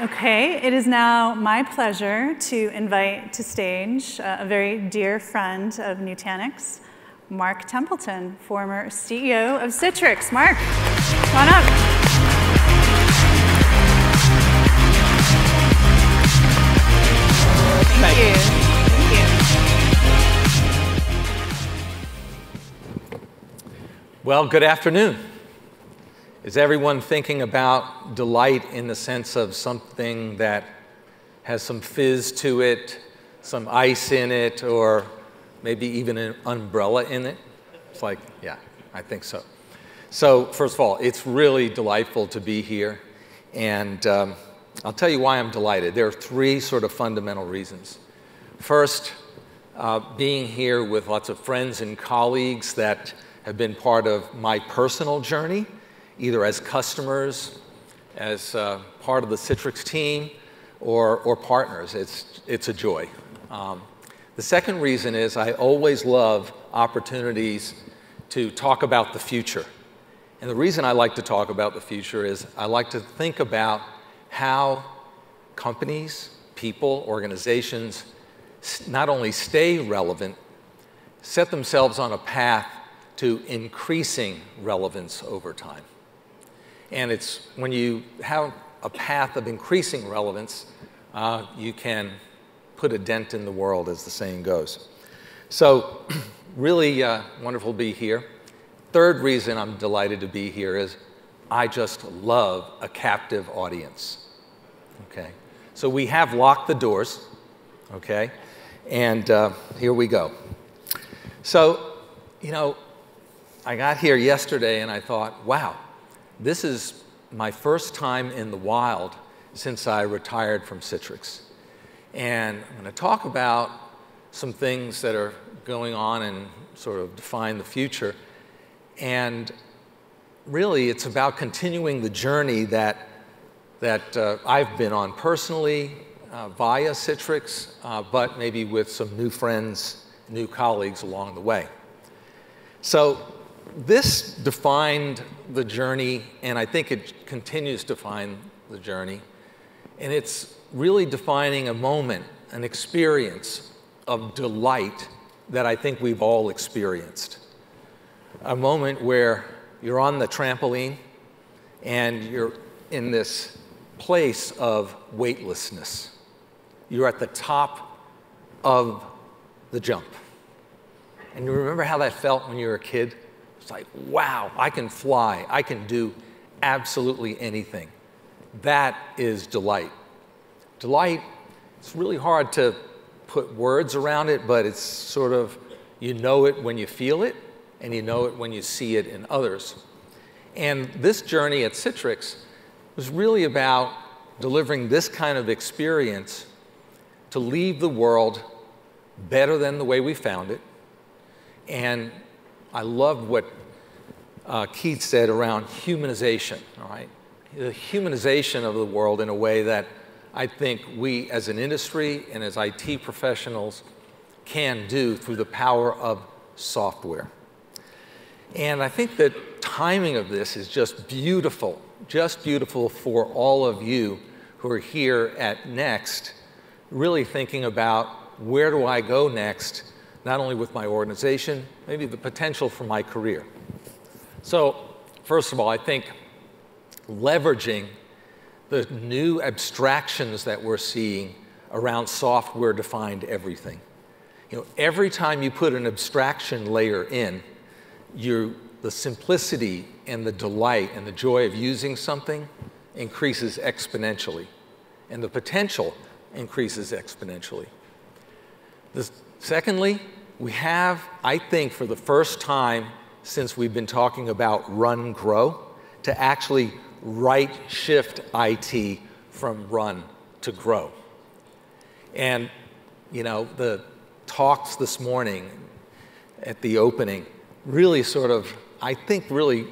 Okay, it is now my pleasure to invite to stage a very dear friend of Nutanix, Mark Templeton, former CEO of Citrix. Mark, come on up. Thank you. Well, good afternoon. Is everyone thinking about delight in the sense of something that has some fizz to it, some ice in it, or maybe even an umbrella in it? It's like, yeah, I think so. So first of all, it's really delightful to be here. And I'll tell you why I'm delighted. There are three sort of fundamental reasons. First, being here with lots of friends and colleagues that have been part of my personal journey, either as customers, as part of the Citrix team, or partners. It's a joy. The second reason is I always love opportunities to talk about the future. And the reason I like to talk about the future is I like to think about how companies, people, organizations not only stay relevant, set themselves on a path to increasing relevance over time. And it's when you have a path of increasing relevance, you can put a dent in the world, as the saying goes. So really wonderful to be here. Third reason I'm delighted to be here is I just love a captive audience. Okay, so we have locked the doors. Okay, and here we go. So, you know, I got here yesterday and I thought, wow, this is my first time in the wild since I retired from Citrix. And I'm going to talk about some things that are going on and sort of define the future. And really, it's about continuing the journey that I've been on personally via Citrix, but maybe with some new friends, new colleagues along the way. So this defined the journey, and I think it continues to define the journey. And it's really defining a moment, an experience of delight that I think we've all experienced. A moment where you're on the trampoline and you're in this place of weightlessness. You're at the top of the jump. And you remember how that felt when you were a kid? It's like, wow, I can fly. I can do absolutely anything. That is delight. Delight, it's really hard to put words around it, but it's sort of, you know it when you feel it, and you know it when you see it in others. And this journey at Citrix was really about delivering this kind of experience to leave the world better than the way we found it. And I love what Keith said around humanization, all right? The humanization of the world in a way that I think we as an industry and as IT professionals can do through the power of software. And I think the timing of this is just beautiful for all of you who are here at Nest, really thinking about where do I go next, not only with my organization, maybe the potential for my career. So first of all, I think leveraging the new abstractions that we're seeing around software-defined everything. You know, every time you put an abstraction layer in, the simplicity and the delight and the joy of using something increases exponentially, and the potential increases exponentially. Secondly, we have, I think, for the first time since we've been talking about run, grow, to actually right shift IT from run to grow. And, you know, the talks this morning at the opening really sort of, I think, really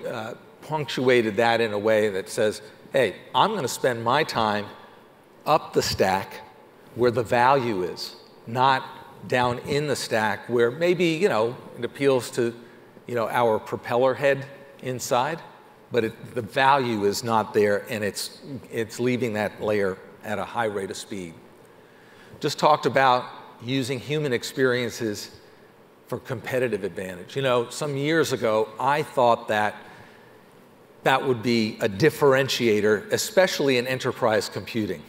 punctuated that in a way that says, hey, I'm going to spend my time up the stack where the value is, not down in the stack where maybe, you know, it appeals to, you know, our propeller head inside, but the value is not there, and it's leaving that layer at a high rate of speed. Just talked about using human experiences for competitive advantage. You know, some years ago, I thought that that would be a differentiator, especially in enterprise computing.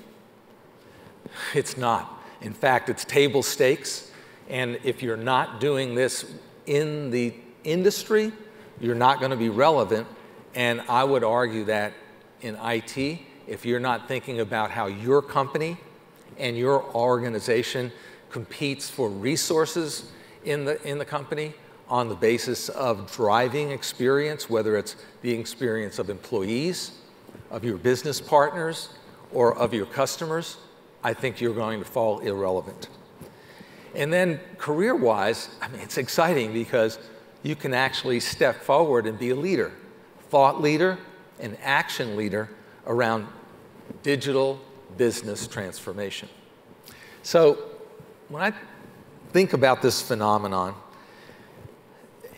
It's not. In fact, it's table stakes. And if you're not doing this in the industry, you're not going to be relevant. And I would argue that in IT, if you're not thinking about how your company and your organization competes for resources in the company on the basis of driving experience, whether it's the experience of employees, of your business partners, or of your customers, I think you're going to fall irrelevant. And then career-wise, I mean, it's exciting because you can actually step forward and be a leader, thought leader, and action leader around digital business transformation. So when I think about this phenomenon,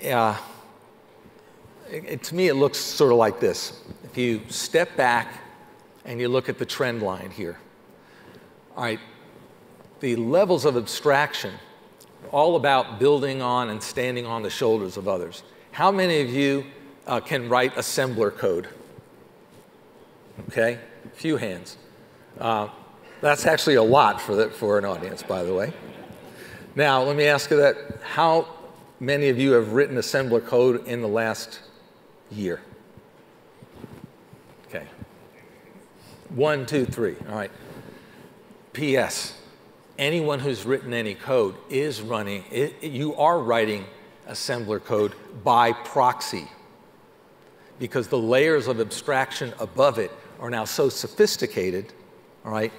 to me it looks sort of like this. If you step back and you look at the trend line here, all right, the levels of abstraction, all about building on and standing on the shoulders of others. How many of you can write assembler code? Okay, few hands. That's actually a lot for an audience, by the way. Now, let me ask you that. How many of you have written assembler code in the last year? Okay. 1, 2, 3, all right. P.S. Anyone who's written any code is running, you are writing assembler code by proxy, because the layers of abstraction above it are now so sophisticated, all right,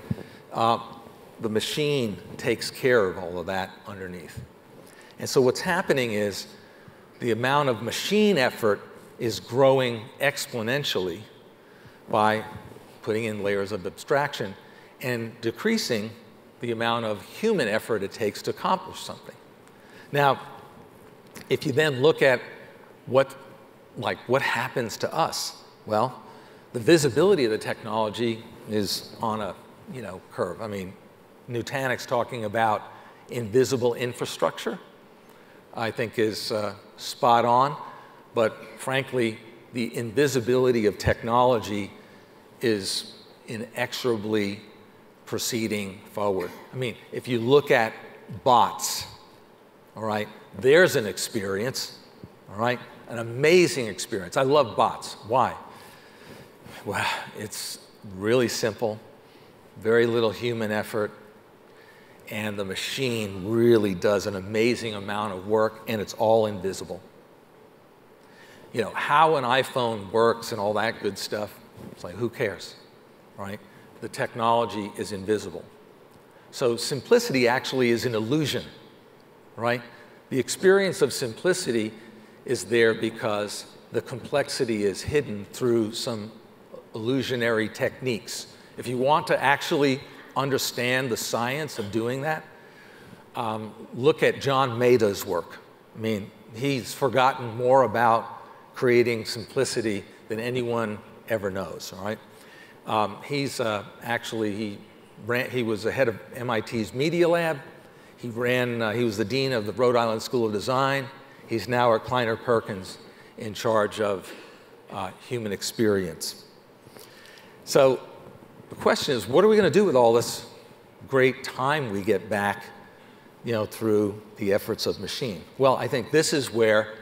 the machine takes care of all of that underneath. And so what's happening is the amount of machine effort is growing exponentially by putting in layers of abstraction and decreasing the amount of human effort it takes to accomplish something. Now, if you then look at what happens to us, well, the visibility of the technology is on a curve. I mean, Nutanix's talking about invisible infrastructure, I think is spot on. But frankly, the invisibility of technology is inexorably proceeding forward. I mean, if you look at bots, all right, there's an experience, all right, an amazing experience. I love bots. Why? Well, it's really simple, very little human effort, and the machine really does an amazing amount of work, and it's all invisible. You know, how an iPhone works and all that good stuff, it's like, who cares, right? The technology is invisible. So simplicity actually is an illusion, right? The experience of simplicity is there because the complexity is hidden through some illusionary techniques. If you want to actually understand the science of doing that, look at John Maida's work. I mean, he's forgotten more about creating simplicity than anyone ever knows, all right? He's actually, he was the head of MIT's Media Lab. He was the dean of the Rhode Island School of Design. He's now at Kleiner Perkins in charge of human experience. So the question is, what are we going to do with all this great time we get back, you know, through the efforts of machine? Well, I think this is where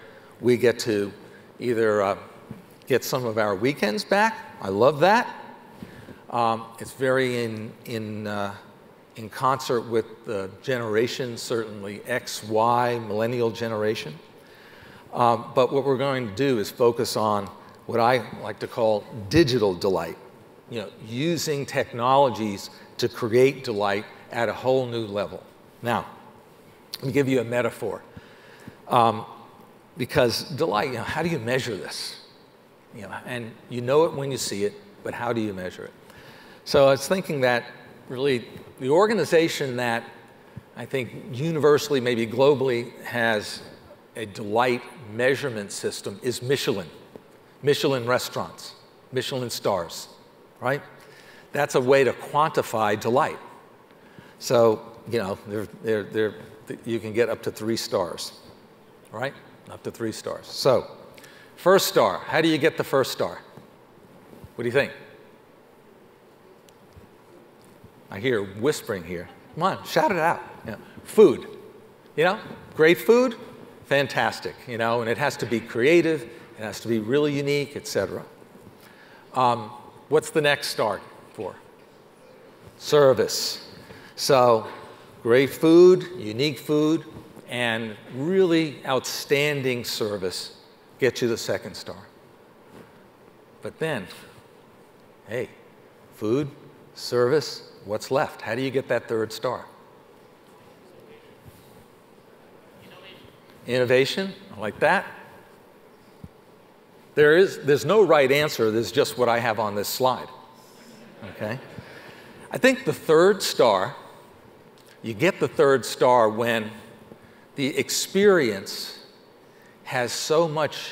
we get to either get some of our weekends back. I love that. It's very in concert with the generation, certainly X, Y, millennial generation. But what we're going to do is focus on what I like to call digital delight, you know, using technologies to create delight at a whole new level. Now, let me give you a metaphor. Because delight, you know, how do you measure this? You know, and you know it when you see it, but how do you measure it? So I was thinking that really the organization that I think universally, maybe globally, has a delight measurement system is Michelin. Michelin restaurants, Michelin stars, right? that's a way to quantify delight. So, you know, you can get up to 3 stars, right? Up to 3 stars. So, first star, how do you get the first star? What do you think? I hear whispering here. Come on, shout it out. Yeah. Food, you know, great food, fantastic, you know, and it has to be creative, it has to be really unique, et cetera. What's the next star for? Service. So great food, unique food, and really outstanding service gets you the second star. But then, hey, food, service, what's left? How do you get that third star? Innovation, like that. There's no right answer, there's just what I have on this slide, okay? I think the third star, you get the third star when the experience has so much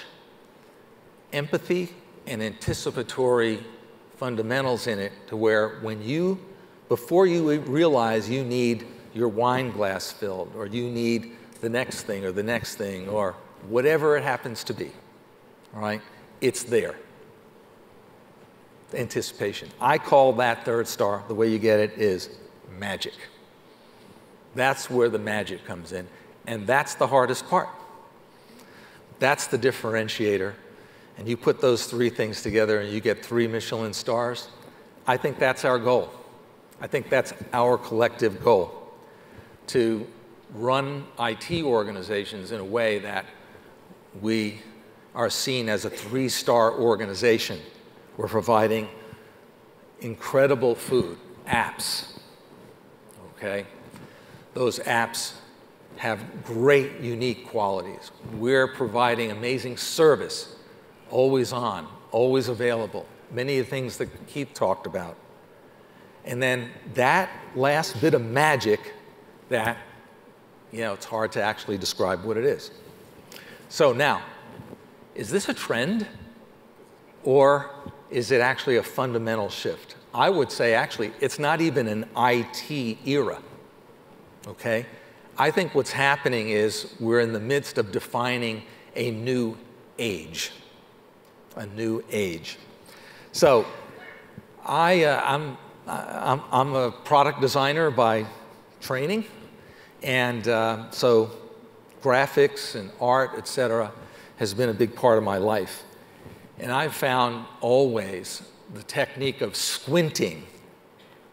empathy and anticipatory fundamentals in it to where when you, before you realize you need your wine glass filled or you need the next thing or whatever it happens to be, all right? It's there, anticipation. I call that third star, the way you get it is magic. That's where the magic comes in, and that's the hardest part. That's the differentiator, and you put those 3 things together and you get 3 Michelin stars. I think that's our goal. I think that's our collective goal, to run IT organizations in a way that we are seen as a 3-star organization. We're providing incredible food, apps, okay? Those apps have great, unique qualities. We're providing amazing service, always on, always available, many of the things that Keith talked about. And then that last bit of magic that, you know, it's hard to actually describe what it is. So now, is this a trend or is it actually a fundamental shift? I would say actually it's not even an IT era, okay? I think what's happening is we're in the midst of defining a new age, a new age. So I'm a product designer by training, and so graphics and art, et cetera, has been a big part of my life. And I've found always the technique of squinting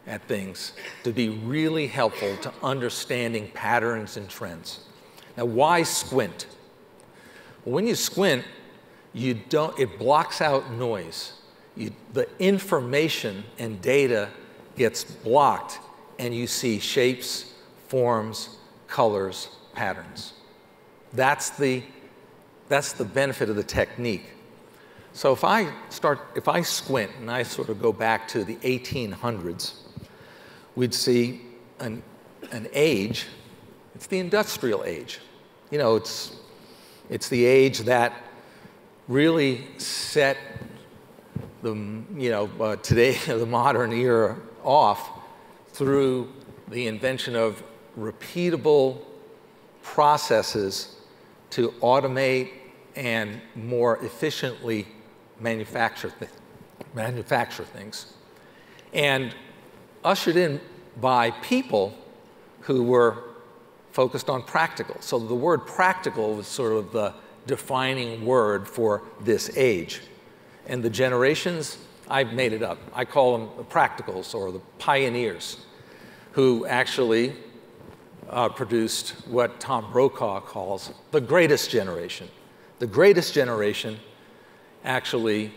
at things to be really helpful to understanding patterns and trends. Now, why squint? Well, when you squint, you don't, it blocks out noise. The information and data gets blocked, and you see shapes, forms, colors, patterns. That's the benefit of the technique. So if I squint and I sort of go back to the 1800s, we'd see an age, it's the industrial age. You know, it's the age that really set the, you know, today, the modern era off through the invention of repeatable processes to automate and more efficiently manufacture things. And ushered in by people who were focused on practical. So the word practical was sort of the defining word for this age. And the generations, I've made it up. I call them the practicals or the pioneers who actually produced what Tom Brokaw calls the greatest generation. The greatest generation actually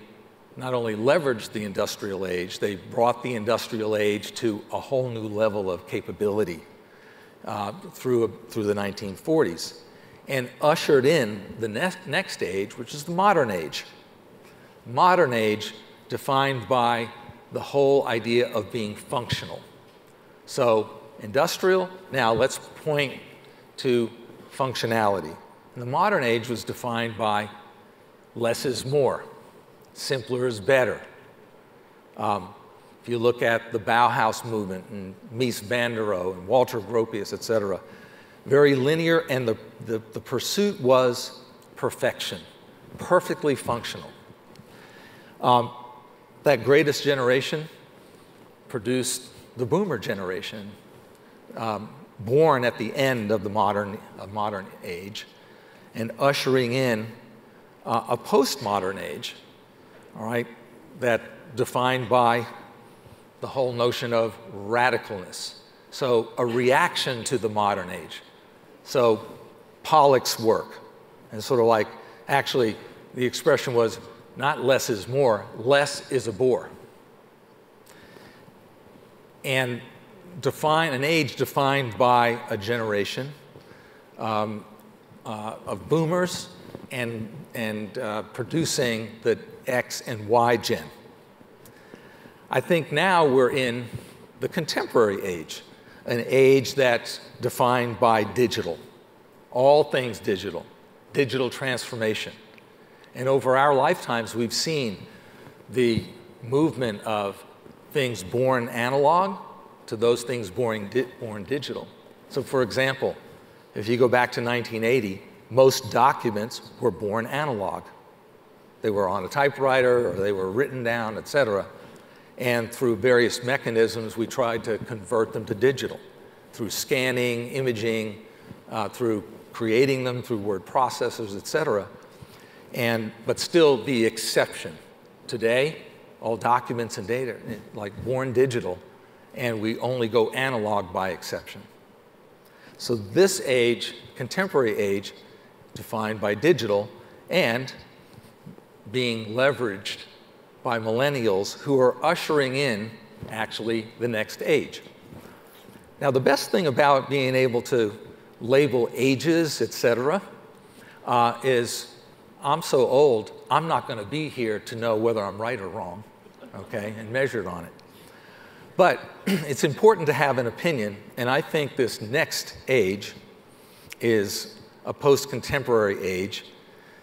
not only leveraged the industrial age, they brought the industrial age to a whole new level of capability through the 1940s and ushered in the next age, which is the modern age. Modern age defined by the whole idea of being functional. So industrial, now let's point to functionality. And the modern age was defined by less is more, simpler is better, If you look at the Bauhaus movement and Mies van der Rohe and Walter Gropius, et cetera, very linear, and the pursuit was perfection, perfectly functional. That greatest generation produced the boomer generation, born at the end of the modern age and ushering in a postmodern age, all right, that defined by the whole notion of radicalness. So a reaction to the modern age. So Pollock's work, and sort of like, actually the expression was not less is more, less is a bore. And define an age defined by a generation of boomers and producing the X and Y gen. I think now we're in the contemporary age, an age that's defined by digital, all things digital, digital transformation. And over our lifetimes, we've seen the movement of things born analog to those things born digital. So for example, if you go back to 1980, most documents were born analog. They were on a typewriter, or they were written down, et cetera. And through various mechanisms, we tried to convert them to digital, through scanning, imaging, through creating them, through word processors, et cetera. But still the exception. Today, all documents and data, like born digital, and we only go analog by exception. So this age, contemporary age, defined by digital and being leveraged by millennials who are ushering in, actually, the next age. Now, the best thing about being able to label ages, et cetera, is I'm so old, I'm not going to be here to know whether I'm right or wrong, okay, and measured on it. But it's important to have an opinion, and I think this next age is a post-contemporary age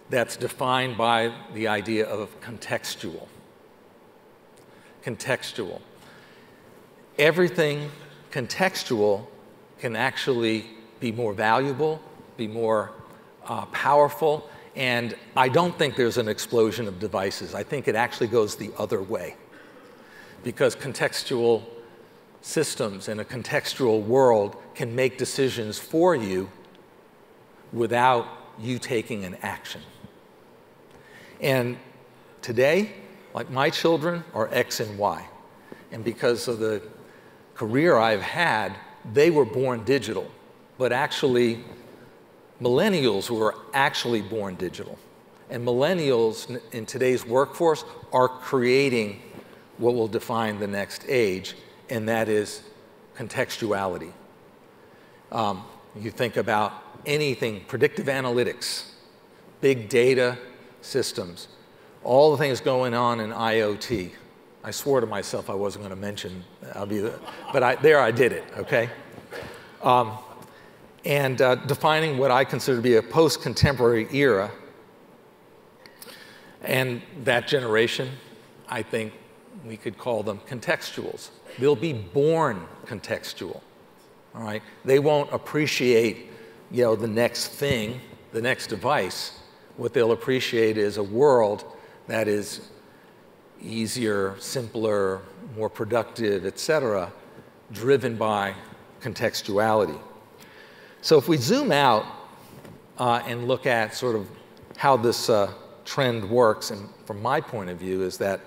that's defined by the idea of contextual. Contextual. Everything contextual can actually be more valuable, be more powerful, and I don't think there's an explosion of devices. I think it actually goes the other way. Because contextual systems in a contextual world can make decisions for you without you taking an action. And today, like my children are X and Y. And because of the career I've had, they were born digital. But actually, millennials were actually born digital. And millennials in today's workforce are creating what will define the next age, and that is contextuality. You think about anything, predictive analytics, big data systems, all the things going on in IoT. I swore to myself I wasn't going to mention, I did it, okay? Defining what I consider to be a post-contemporary era, and that generation, I think, we could call them contextuals. They'll be born contextual, all right? They won't appreciate, you know, the next thing, the next device. What they'll appreciate is a world that is easier, simpler, more productive, et cetera, driven by contextuality. So if we zoom out and look at sort of how this trend works, and from my point of view is that,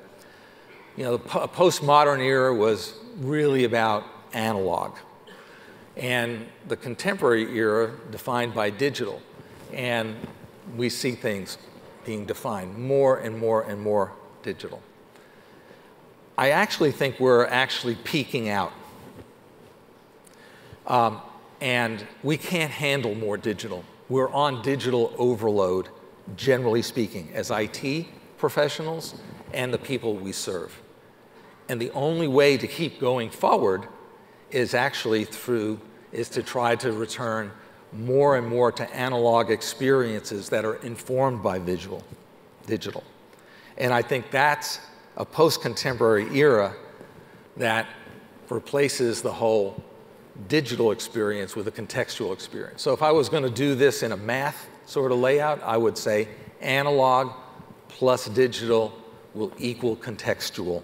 you know, the postmodern era was really about analog. And the contemporary era defined by digital. And we see things being defined more and more and more digital. I actually think we're actually peaking out. And we can't handle more digital. We're on digital overload, generally speaking, as IT professionals and the people we serve. And the only way to keep going forward is actually to try to return more and more to analog experiences that are informed by visual, digital. And I think that's a post-contemporary era that replaces the whole digital experience with a contextual experience. So if I was going to do this in a math sort of layout, I would say analog plus digital will equal contextual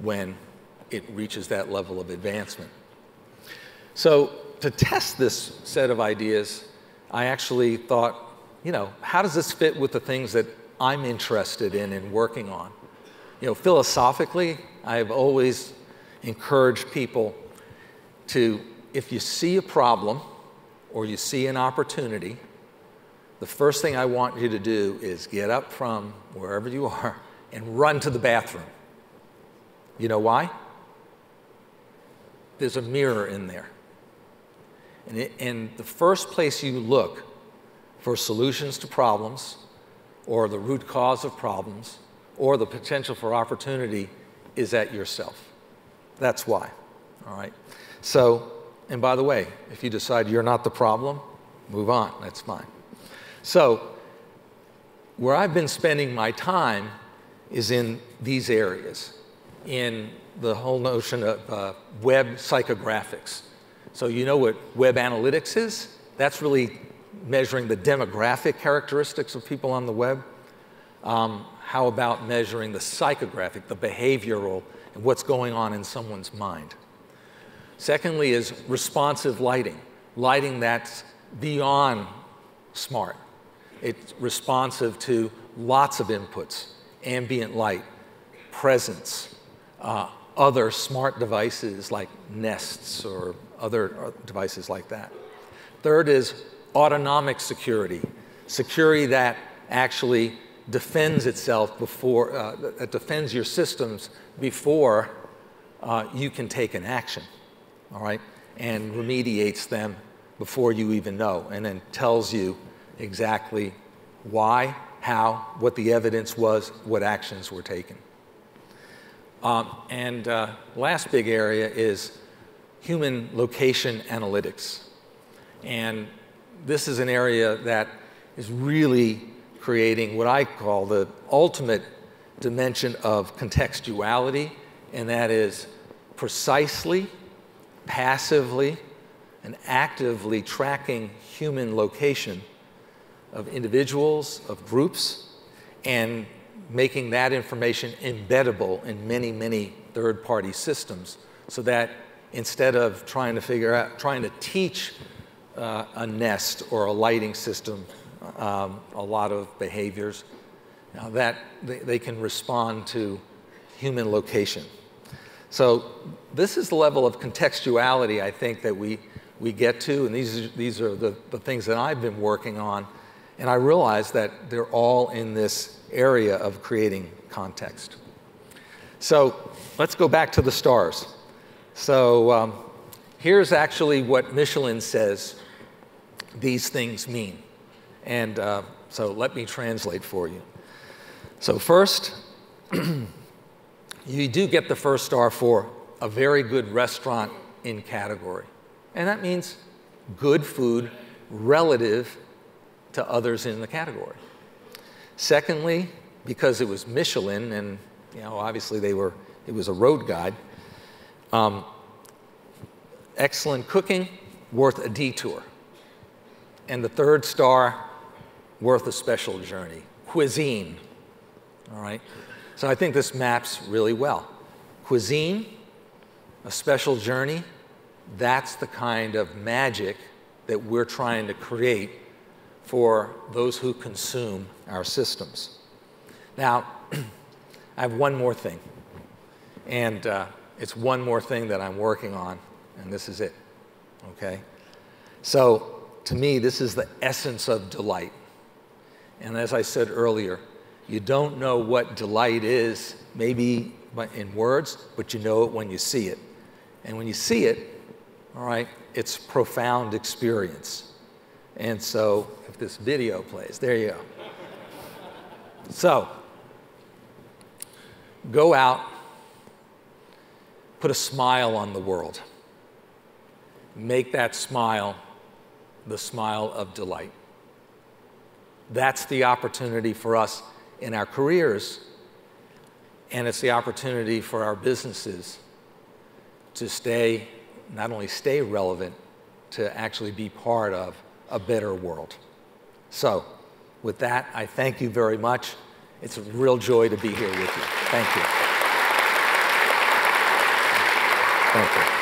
when it reaches that level of advancement. So to test this set of ideas, I actually thought, you know, how does this fit with the things that I'm interested in and working on? You know, philosophically, I've always encouraged people to, if you see a problem or you see an opportunity, the first thing I want you to do is get up from wherever you are and run to the bathroom. You know why? There's a mirror in there. And the first place you look for solutions to problems or the root cause of problems or the potential for opportunity is at yourself. That's why, all right? So, and by the way, if you decide you're not the problem, move on, that's fine. So, where I've been spending my time is in these areas, in the whole notion of web psychographics. So you know what web analytics is? That's really measuring the demographic characteristics of people on the web. How about measuring the psychographic, the behavioral, and what's going on in someone's mind? Secondly is responsive lighting, lighting that's beyond smart. It's responsive to lots of inputs, ambient light, presence, other smart devices like Nests or other devices like that. Third is autonomic security, security that actually defends itself before, that defends your systems before you can take an action, all right, and remediates them before you even know, and then tells you exactly why, how, what the evidence was, what actions were taken. Last big area is human location analytics. And this is an area that is really creating what I call the ultimate dimension of contextuality, and that is precisely, passively, and actively tracking human location of individuals, of groups, and making that information embeddable in many, many third-party systems so that instead of trying to figure out, trying to teach a Nest or a lighting system a lot of behaviors, now that they can respond to human location. So this is the level of contextuality, I think, that we get to, and these are the things that I've been working on, and I realize that they're all in this area of creating context. So let's go back to the stars. So here's actually what Michelin says these things mean. And so let me translate for you. So first, you do get the first star for a very good restaurant in category. And that means good food relative to others in the category. Secondly, because it was Michelin, and you know, obviously it was a road guide, excellent cooking, worth a detour. And the third star, worth a special journey, cuisine, all right? So I think this maps really well. Cuisine, a special journey, that's the kind of magic that we're trying to create for those who consume our systems. Now, I have one more thing, and it's one more thing that I'm working on, and this is it, okay? So, to me, this is the essence of delight. And as I said earlier, you don't know what delight is, maybe in words, but you know it when you see it. And when you see it, all right, it's a profound experience. And so, if this video plays, there you go. So, go out, put a smile on the world. Make that smile the smile of delight. That's the opportunity for us in our careers, and it's the opportunity for our businesses to stay, not only stay relevant, to actually be part of a better world. So with that, I thank you very much. It's a real joy to be here with you. Thank you. Thank you.